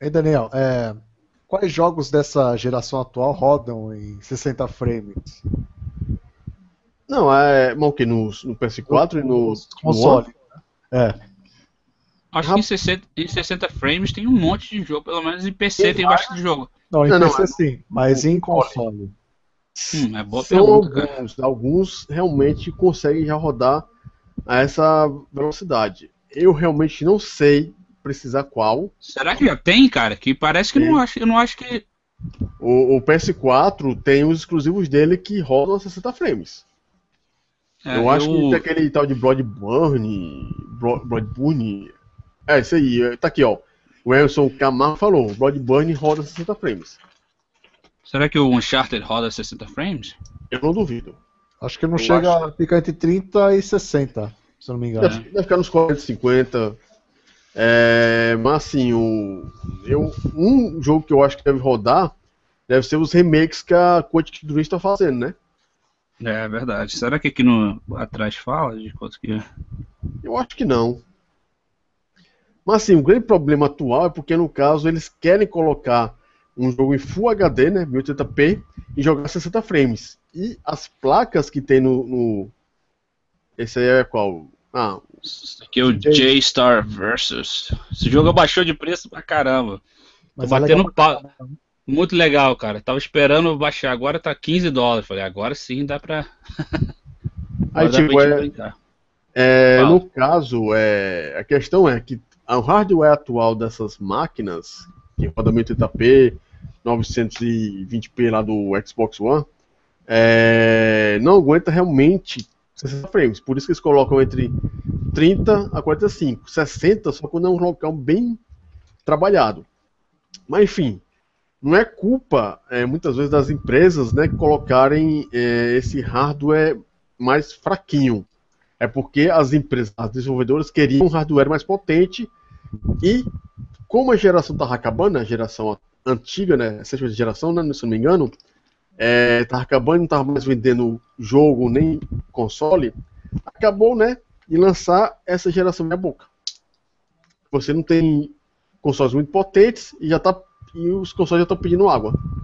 Ei, Daniel, quais jogos dessa geração atual rodam em 60 frames? Não, o que? No PS4 e no console? Acho que em 60 frames tem um monte de jogo, pelo menos em PC tem bastante jogo. Não, em PC sim, mas em console. É boa pergunta, alguns realmente conseguem já rodar a essa velocidade. Eu realmente não sei precisar qual. Será que já tem, cara? Que parece que não acho, eu não acho que... O PS4 tem os exclusivos dele que rodam a 60 frames. Eu acho que tem aquele tal de Bloodborne... isso aí, tá aqui, ó. O Elson Camargo falou, Bloodborne roda 60 frames. Será que o Uncharted roda 60 frames? Eu não duvido. Acho que não chega a ficar entre 30 e 60, se eu não me engano. Deve ficar nos 40, 50. Mas assim, um jogo que eu acho que deve rodar deve ser os remakes que a Quantic Dream está fazendo, né? É verdade. Será que aqui no atrás fala de quanto que é? Eu acho que não. Mas assim, o grande problema atual é porque no caso eles querem colocar um jogo em Full HD, né, 1080p, e jogar 60 frames. E as placas que tem no... Esse aí é qual? Ah, esse aqui é o JSTAR Versus. Esse jogo abaixou de preço pra caramba. Tô batendo pau. Muito legal, cara. Tava esperando baixar, agora tá $15. Falei, agora sim dá pra... Aí, tipo, no caso, a questão é que o hardware atual dessas máquinas, que roda 1080p, 920p lá do Xbox One, não aguenta realmente 60 frames. Por isso que eles colocam entre 30 a 45, 60 só quando é um local bem trabalhado. Mas enfim, não é culpa muitas vezes das empresas, né, colocarem esse hardware mais fraquinho. É porque as empresas, as desenvolvedoras queriam um hardware mais potente e como a geração estava acabando, a geração antiga, né, essa geração, né, se eu não me engano, estava acabando, não estava mais vendendo jogo nem console, acabou, né, de lançar essa geração meia boca. Você não tem consoles muito potentes e os consoles já estão pedindo água.